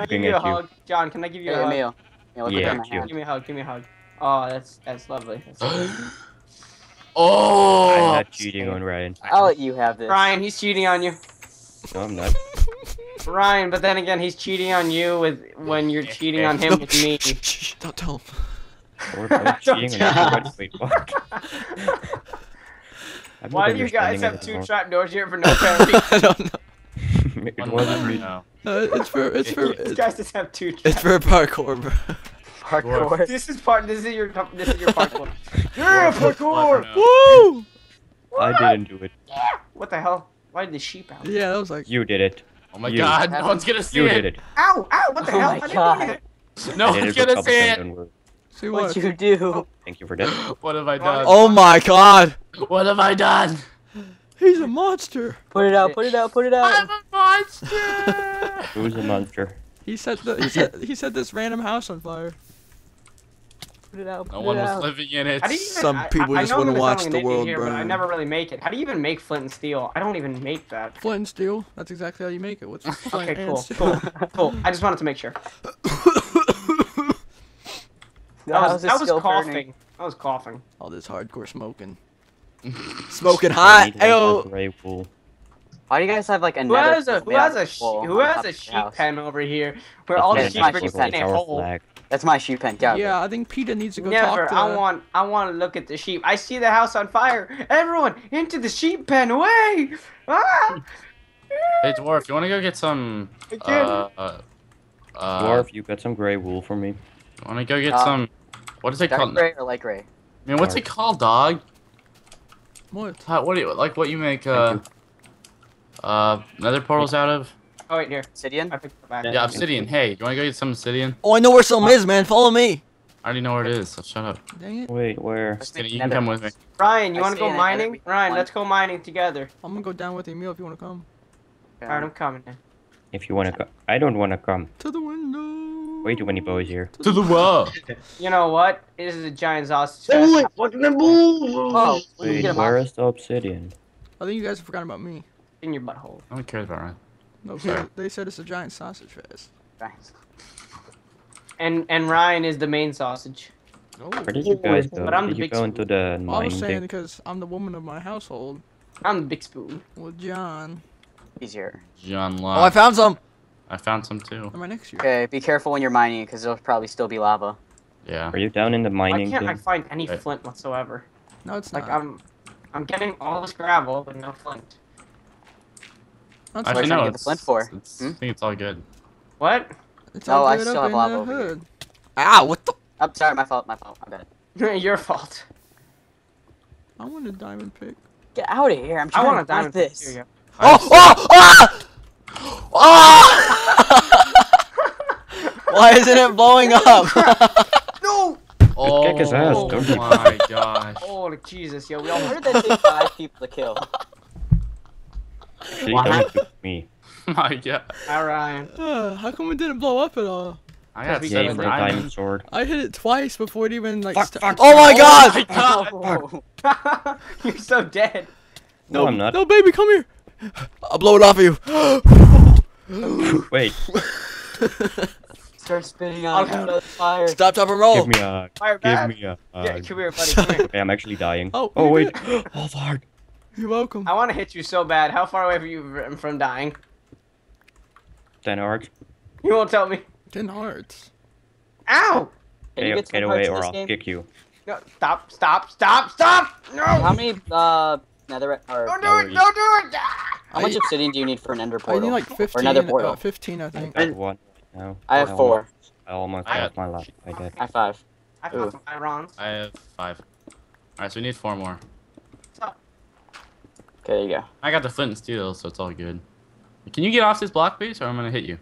I give you a hug? John, can I give you a hug? Emil. Yeah, give me a hug, give me a hug. Oh, that's lovely. That's lovely. Oh! I'm not cheating on Ryan. I'll let you have this. Ryan, he's cheating on you. No, I'm not. Ryan, but then again, he's cheating on you when you're cheating on him with me. Shh, don't tell him. We're both cheating on sleepwalk. Why do you guys have two trapdoors here for no penalty? I don't know. It wasn't me. It's for. You guys just have two. It's for parkour, bro. Parkour. This is your parkour. Yeah, parkour! Woo! I didn't do it. What the hell? Why did the sheep out? Yeah, that was like. You did it. Oh my God! No one's gonna see it. You did it. Ow! Ow! What the hell? I didn't do it. No one's gonna see it. See what? What'd you do? Oh, thank you for death. What have I done? Oh my God! What have I done? He's a monster. Put it out! Put it out! Put it out! I'm a monster. Who's a monster? He set this random house on fire. Put it out! Put no one was living in it. Some people just want to watch the world burn. But I never really make it. How do you even make flint and steel? I don't even make that. Flint and steel. That's exactly how you make it. What's flint and steel? Okay, cool. I just wanted to make sure. I was coughing. Burning. I was coughing. All this hardcore smoking. Smoking hot. Ayo. Why do you guys have like a who has a sheep pen over here where all the sheep are just in a hole? That's my sheep pen. Yeah, I think Peter needs to go talk to I want to look at the sheep. I see the house on fire. Everyone into the sheep pen away. Ah! Hey Dwarf, you want to go get some Dwarf, you got some gray wool for me. You want to go get some what is it called? Gray or light gray? I mean, what's it called, dog? What? What do you like? What you make? Nether portals out of? Oh, wait, here. Obsidian. Yeah, obsidian. Hey, you wanna go get some obsidian? Oh, I know where some is, man. Follow me. I already know where it is. So shut up. Dang it. Wait, where? You can come with me. Ryan, you wanna go mining? Ryan, let's go mining together. I'm gonna go down with Emil if you wanna come. Alright, I'm coming. If you wanna come, I don't wanna come. To the window. Way too many bows here. To the wall. You know what? This is a giant sauce. Oh, wait, where is the obsidian? I think you guys have forgotten about me. In your butthole. I don't care about Ryan. No, sorry. They said it's a giant sausage fest. Thanks. And Ryan is the main sausage. Oh. Where did you guys go? But I'm the big spoon. Into the mine I'm saying because I'm the woman of my household. I'm the big spoon. Well, John. He's here. John Locke. Oh, I found some. I found some too. Am I next year? Okay, be careful when you're mining because there'll probably still be lava. Yeah. Are you down in the mining? Why can't I find any flint whatsoever? No, it's not. Like I'm getting all this gravel but no flint. That's what I'm trying to get the flint for. I think it's all good. What? No, I still have lava over here. Ah, what the? I'm sorry, my fault, my bad. Your fault. I want a diamond pick. Get out of here, I'm trying to find this. Here you go. Oh, oh, ah! Oh! Why isn't it blowing up? No! Oh, kick his ass, don't you? Oh my gosh. Oh, Jesus, yo, we all heard that take 5 people to kill. Me. My God. All right. How come it didn't blow up at all? I got saved for a diamond sword. I hit it twice before it even like. Fuck, oh my God! Oh my God. You're so dead. No, I'm not. No, baby, come here. I'll blow it off of you. Wait. Start spinning on the fire. Stop, top, and roll. Give me a. Fire back. Give me a. Yeah, come here, buddy. Come here. Hey, I'm actually dying. Oh. Oh wait. Oh fuck. You're welcome. I want to hit you so bad. How far away are you from dying? 10 hearts. You won't tell me. 10 hearts. Ow! Get away or I'll kick you. No, stop, stop, stop, stop! No! How many, netherite? Don't do it, don't do it! How much obsidian do you need for an ender portal? I need like 15, or another portal? 15, I think. I have 1 right now. I have 4. I almost got my life. I did. I have 5. I have 5 rounds. I have 5. Alright, so we need 4 more. There you go. I got the flint and steel, so it's all good. Can you get off this block, please, or I'm gonna hit you?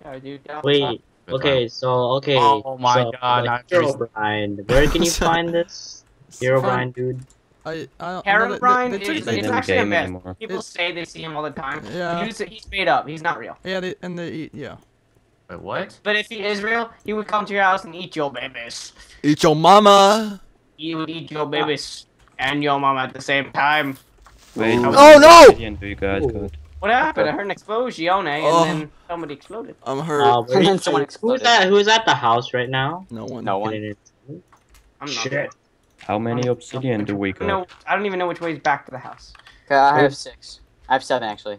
Yeah, dude. Wait. Okay. So okay. Oh my God. Like, Herobrine. Where can you find this? Herobrine, dude. Herobrine is actually a myth. People say they see him all the time. Yeah. He's made up. He's not real. Yeah. Wait, what? But if he is real, he would come to your house and eat your babies. Eat your mama. He would eat your babies and your mama at the same time. Wait, oh no! What happened? I heard an explosion, and then somebody exploded. I'm hurt. And then someone exploded. Who's at the house right now? No one. No one. I'm shit. How many obsidian do we got? I don't even know which way is back to the house. Okay, I have 6. I have 7, actually.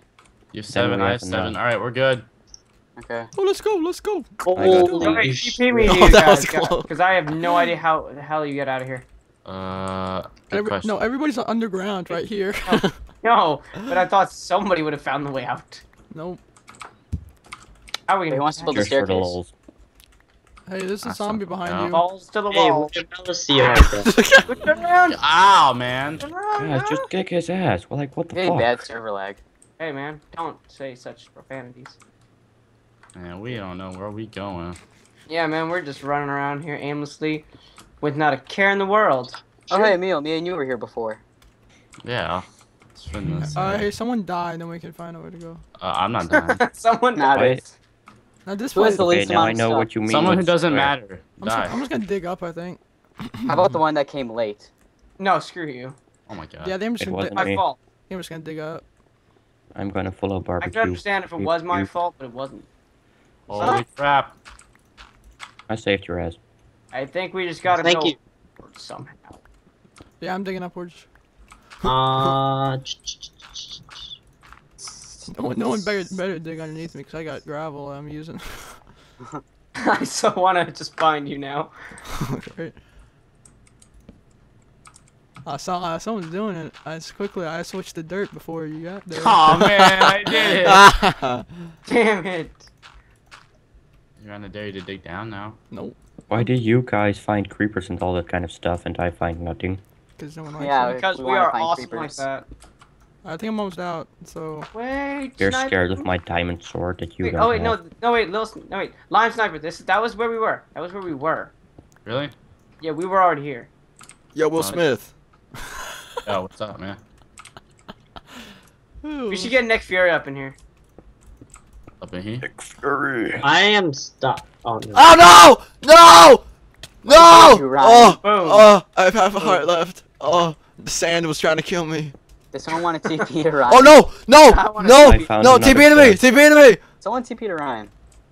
You have 7, I have 7. Alright, we're good. Okay. Oh, let's go, let's go. Okay, TP me, you guys, because I have no idea how the hell you get out of here. No, everybody's underground right here. No, but I thought somebody would have found the way out. Nope. How are we gonna want to build the staircase? Hey, there's a zombie behind you. Balls to the wall. Hey, look around. Ow, man. Yeah, just kick his ass. We're like, what the fuck? Hey, bad server lag. Hey, man, don't say such profanities. Man, we don't know where we going. Yeah, man, we're just running around here aimlessly with not a care in the world. Oh, hey, Emil, me and you were here before. Yeah. Hey, someone died, then we can find a way to go. I'm not dying. Someone died. Now this was the least amount of stuff. I know what you mean. Someone who doesn't matter. I'm just gonna dig up, I think. How about the one that came late? No, screw you. Oh my god. Yeah, they're just gonna dig up. My fault. They're just gonna dig up. I'm gonna follow barbecue. I can understand if it was my fault, but it wasn't. Holy crap. I saved your ass. I think we just gotta go somehow. Yeah, I'm digging upwards. No one better dig underneath me because I got gravel I'm using. I so want to just find you now. Right. I saw someone's doing it. I switched the dirt before you got there. Oh man, I did it! Damn it! You're on the day to dig down now. Nope. Why do you guys find creepers and all that kind of stuff, and I find nothing? Because no one likes it. Because we are awesome creepers. Like that. I think I'm almost out, so... Wait, you're scared of my diamond sword that you don't have. No, wait, Lime Sniper, that was where we were. That was where we were. Really? Yeah, we were already here. Yo, Will Smith. Yo, what's up, man? We should get Nick Fury up in here. Up in here? Nick Fury. I am stuck. Oh, no! Oh, no! No! No! I have a heart left. Oh, the sand was trying to kill me. Does someone want to TP to Ryan? Oh no! TP to me! TP to me! Someone TP to Ryan.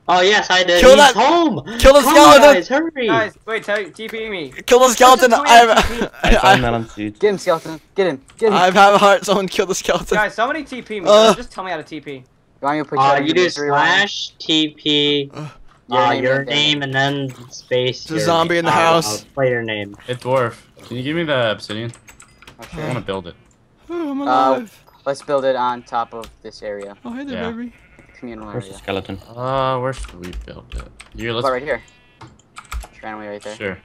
Oh yes, I did. Kill that! Home. Kill the skeleton! Guys, hurry! Guys, wait! TP me! Kill the skeleton! Get him, skeleton! Get him! Get him! I have a heart. Someone kill the skeleton! Guys, somebody TP me! Just tell me how to TP. You want me to put you do slash TP. Your name and then space. There's a zombie in the house. Player name. It's Dwarf. Can you give me the obsidian? I want to build it. Oh, let's build it on top of this area. Oh, hey there, baby. Communal area. Where's the skeleton? Where should we build it? Right here. Just randomly right there. Sure.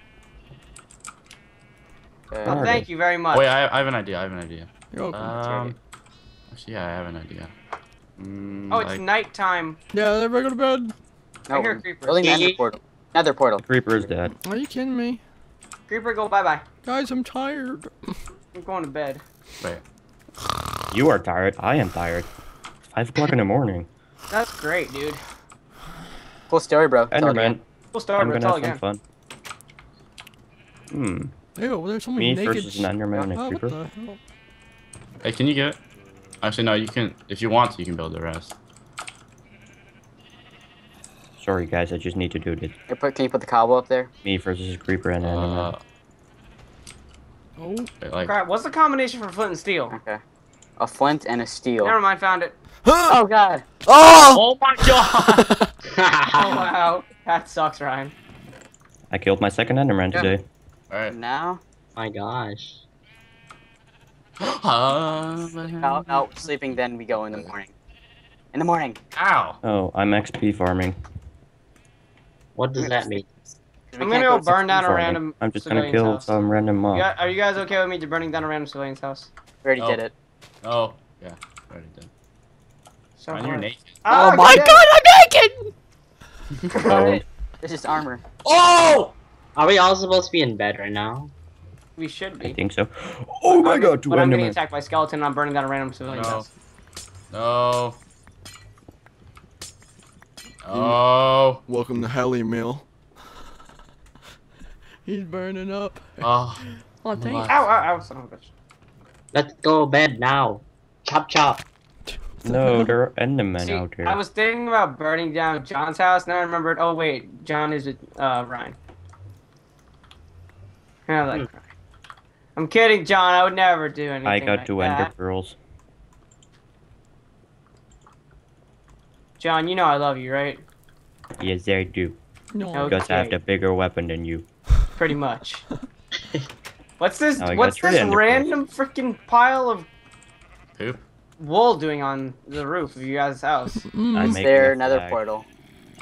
Well, thank you very much. Wait, I have an idea. I have an idea. You're welcome. Actually, yeah, I have an idea. It's nighttime. Yeah, everybody go to bed. No, I hear creeper. Building another portal. Nether portal. The creeper is dead. Are you kidding me? Creeper, go bye-bye. Guys, I'm tired. I'm going to bed. Wait. You are tired. I am tired. 5 o'clock in the morning. That's great, dude. Cool story, bro. Enderman. Cool story, bro. It's all again. Fun. Ew, there's someone naked. Me versus an Enderman and a creeper. Hey, can you get it? Actually, no. You can. If you want to, you can build the rest. Sorry, guys. I just need to do this. Can you put the cobble up there? Me versus a creeper and an Enderman. Oh, crap, what's the combination for flint and steel? Okay. A flint and a steel. Never mind, found it. Oh, God. Oh! Oh, my God. Oh, wow. That sucks, Ryan. I killed my second Enderman today. Alright. Now? My gosh. No, sleeping, then we go in the morning. In the morning. Ow. Oh, I'm XP farming. What does that mean? I'm gonna go burn down a random. I'm just gonna kill some random mob. Are you guys okay with me burning down a random civilian's house? We already did it. Oh, yeah, already did. So you're naked. Oh my God, I'm naked! This is armor. Oh! Are we all supposed to be in bed right now? We should be. I think so. Oh my God, but I'm getting attacked by skeleton. And I'm burning down a random civilian's house. No. Oh. Welcome to Helly Mill. He's burning up. Oh, thanks. Ow, ow, ow, son of a bitch. Let's go to bed now. Chop, chop. No, there are Endermen out here. I was thinking about burning down John's house, and I remembered, oh wait, John is with Ryan. And I like Ryan. I'm kidding, John, I would never do anything like that. I got two Ender Pearls. John, you know I love you, right? Yes, I do. No. Okay. Because I have the bigger weapon than you. Pretty much. What's this? Oh, what's this random freaking pile of poop? Wool doing on the roof of your guys' house? Is there another portal?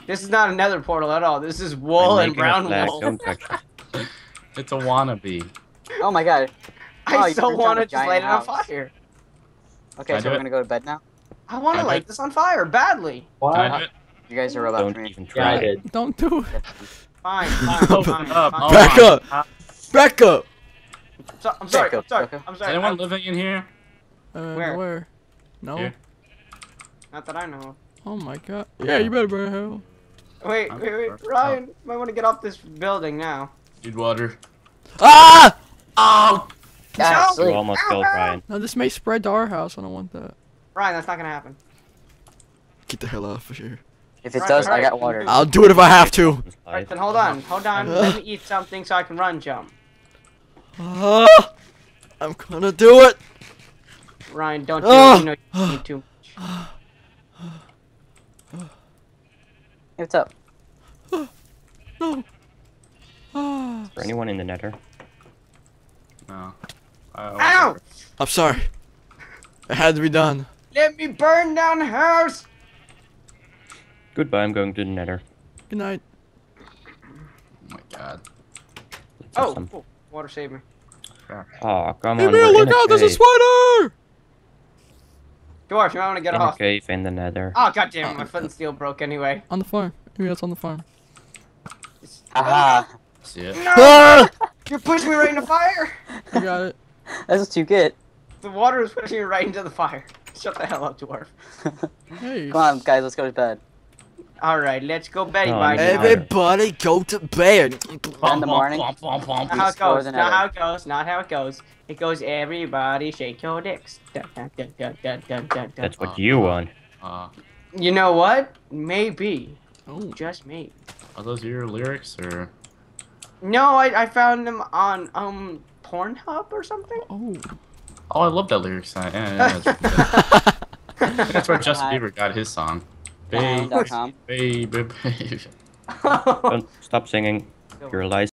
This is not another portal at all. This is wool and brown wool. Don't touch it. It's a wannabe. Oh my god! I so want to just light it on fire. Okay, so we're gonna go to bed now. I want to light this on fire badly. Why? You guys are robots. Don't even try it. Don't do it. Fine. Fine. Back up. Back up! I'm sorry, I'm sorry, I'm sorry. Is anyone living in here? Where? No. Here. Not that I know. Oh my god. Yeah, you better burn hell. Wait, Ryan, might want to get off this building now. Need water. Ah! Oh! Yes. You almost killed Ryan. No, this may spread to our house, I don't want that. Ryan, that's not gonna happen. Get the hell out of here. If it does, I got water. I'll do it if I have to. Alright, then hold on. Let me eat something so I can run, jump. I'm gonna do it. Ryan, don't do it. You know you need too much. Hey, what's up? No. Is there anyone in the netter? No. Ow! I'm sorry. It had to be done. Let me burn down the house. Goodbye. I'm going to the netter. Good night. Oh my god. Oh. Water, save me. Oh, come on. Emil, look out, there's a spider! Dwarf, you might want to get off. Okay, in the nether. Oh, goddamn, my foot and steel broke anyway. On the farm. Maybe that's on the farm. Aha. No! You pushed me right into fire! You got it. That's what you get. The water was pushing you right into the fire. Shut the hell up, Dwarf. Hey. Come on, guys, let's go to bed. Alright, let's go bed. Everybody go to bed. In the morning. Not how it goes. Not how it goes. Not how it goes. It goes, everybody shake your dicks. Dun, dun, dun, dun, dun, dun, dun. That's what you want. You know what? Maybe. Oh, just me. Are those your lyrics or? No, I found them on Pornhub or something. Oh, I love that lyrics. Yeah, that's where Justin Bieber got his song. Baby, baby, baby. Don't stop singing. You're a liar.